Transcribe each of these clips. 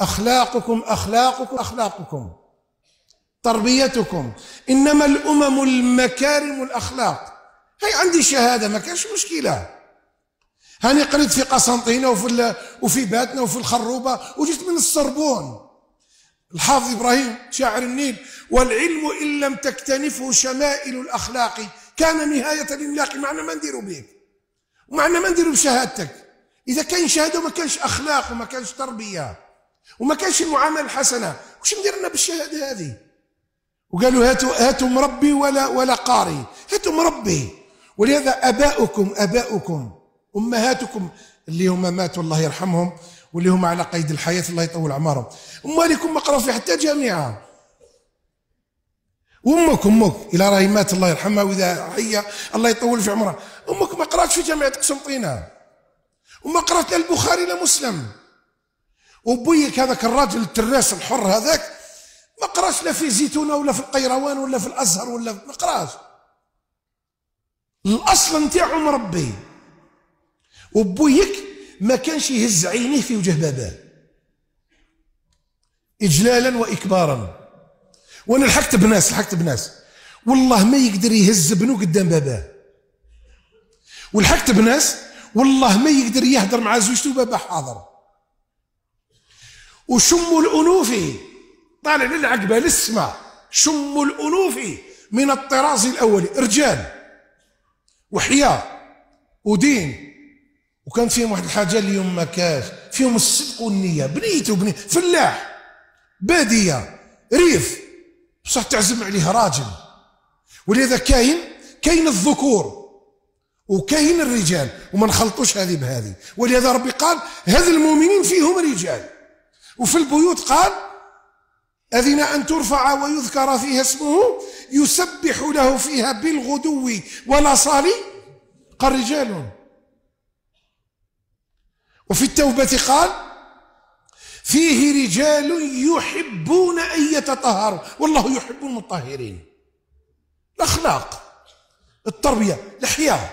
أخلاقكم أخلاقكم أخلاقكم، تربيتكم، إنما الأمم المكارم الأخلاق. هي عندي شهادة ما كانش مشكلة، هاني قريت في قسنطينة وفي باتنا وفي الخروبة، وجيت من الصربون. الحافظ إبراهيم شاعر النيل: والعلم إن لم تكتنفه شمائل الأخلاق كان نهاية الإملاق. معنى ما نديرو بيك ومعنى ما نديرو بشهادتك. إذا كان شهادة وما كانش أخلاق وما كانش تربية وما كانش المعاملة الحسنة، واش ندير لنا بالشهادة هذه؟ وقالوا هاتوا مربي ولا قاري، هاتوا مربي. ولهذا أباؤكم أمهاتكم اللي هم ماتوا الله يرحمهم واللي هم على قيد الحياة الله يطول أعمارهم، أمالكم ما قراو في حتى جامعة. وأمك إلى راهي مات الله يرحمها وإذا حية الله يطول في عمرها، أمك ما قراتش في جامعة قسنطينة وما قرات لا البخاري لا مسلم. وبويك هذاك الراجل التراس الحر هذاك ما قراش لا في زيتونة ولا في القيروان ولا في الأزهر ولا ما قراش. الأصل نتاعو مربي. وبويك ما كانش يهز عينيه في وجه باباه إجلالا وإكبارا. وأنا لحقت بناس والله ما يقدر يهز بنو قدام باباه، ولحقت بناس والله ما يقدر يهدر مع زوجته وباباه حاضر. وشم الأنوفي طالع للعقبة للسماء، شم الأنوفي من الطراز الأولي، رجال وحياة ودين. وكان فيهم واحد الحاجة اليوم ما كاش، فيهم الصدق والنية. بنيت فلاح بادية ريف، بصح تعزم عليه راجل. ولهذا كاين الذكور وكاين الرجال، وما نخلطوش هذه بهذه. ولهذا ربي قال هذا المؤمنين فيهم رجال. وفي البيوت قال أذن أن ترفع ويذكر فيها اسمه يسبح له فيها بالغدو ولا صالي قال رجال. وفي التوبة قال فيه رجال يحبون أن يتطهروا والله يحب المطهرين. الأخلاق، التربية، الحياة.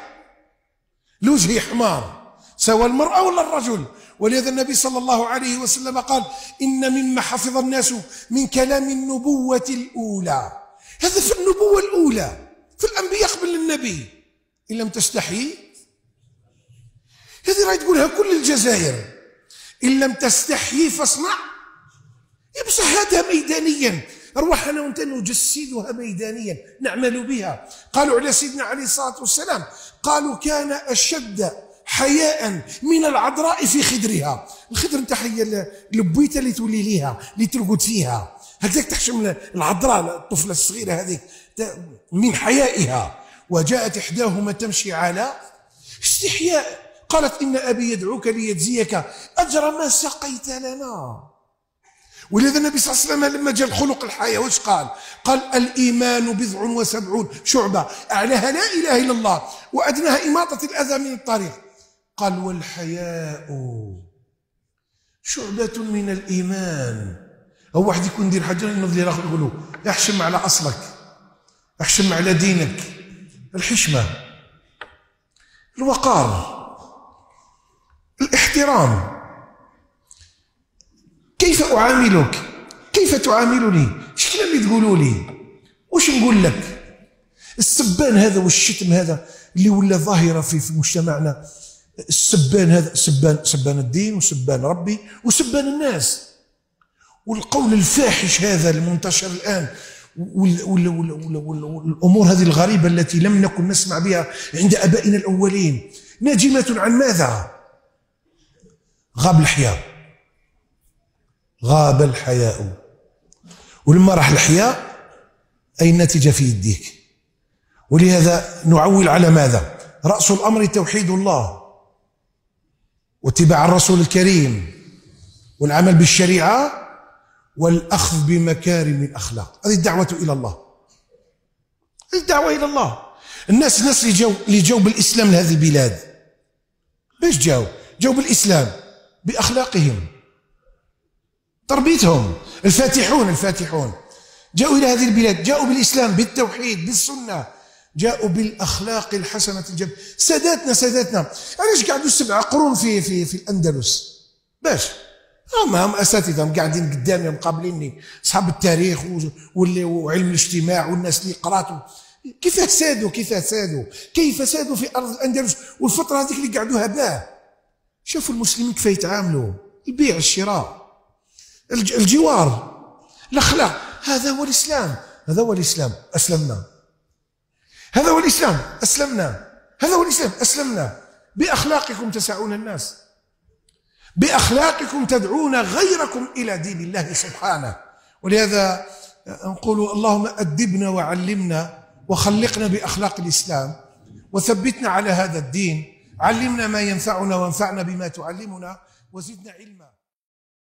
لوجهي حمار سواء المرأة ولا الرجل. ولهذا النبي صلى الله عليه وسلم قال إن مما حفظ الناس من كلام النبوة الأولى. هذا في النبوة الأولى، في الأنبياء قبل النبي. إن لم تستحي، هذه راهي تقولها كل الجزائر، إن لم تستحي فاصنع. بصح هذا ميدانيا، أرواح أنا وأنت نجسدها ميدانيا، نعمل بها. قالوا على سيدنا عليه الصلاة والسلام قالوا كان أشد حياء من العذراء في خدرها. الخدر نتاع هي البويته اللي تولي ليها، اللي ترقد فيها، هكذاك تحشم العذراء الطفله الصغيره هذيك من حيائها. وجاءت إحداهما تمشي على استحياء قالت إن أبي يدعوك ليجزيك أجر ما سقيت لنا. ولذا النبي صلى الله عليه وسلم لما جاء الخلق الحياة واش قال؟ قال الإيمان 79 شعبة، أعلاها لا إله إلا الله، وأدناها إماطة الأذى من الطريق. قال والحياء شعبة من الإيمان. أو واحد يكون يدير حاجة ينض لي آخر يقول له احشم على أصلك، احشم على دينك. الحشمة، الوقار، الاحترام. كيف أعاملك؟ كيف تعاملني؟ شكون اللي تقولوا لي؟ واش نقول لك؟ السبان هذا والشتم هذا اللي ولا ظاهرة في مجتمعنا. السبان هذا سبان الدين وسبان ربي وسبان الناس. والقول الفاحش هذا المنتشر الآن والأمور هذه الغريبة التي لم نكن نسمع بها عند آبائنا الأولين، ناجمة عن ماذا؟ غاب الحياء. ولما راح الحياء أي النتيجة في يديك. ولهذا نعول على ماذا؟ رأس الأمر توحيد الله واتباع الرسول الكريم والعمل بالشريعة والأخذ بمكارم الأخلاق. هذه الدعوة إلى الله، هذه الدعوة إلى الله. الناس اللي جاوا بالإسلام لهذه البلاد باش جاوا بالإسلام؟ بأخلاقهم، تربيتهم. الفاتحون جاءوا إلى هذه البلاد، جاءوا بالإسلام، بالتوحيد، بالسنة، جاءوا بالأخلاق الحسنة الجب. ساداتنا علاش قعدوا 7 قرون في الأندلس؟ باش هم اساتذه قاعدين قدامي مقابليني، اصحاب التاريخ وعلم الاجتماع والناس اللي قراتوا كيف سادوا في ارض الاندلس والفتره هذيك اللي قعدوها باه. شوفوا المسلمين كيف يتعاملوا، البيع الشراء الجوار الاخلاق، هذا هو الاسلام اسلمنا، هذا هو الاسلام اسلمنا. باخلاقكم تسعون الناس، باخلاقكم تدعون غيركم الى دين الله سبحانه. ولهذا نقول اللهم ادبنا وعلمنا وخلقنا باخلاق الاسلام وثبتنا على هذا الدين، علمنا ما ينفعنا وانفعنا بما تعلمنا وزدنا علما.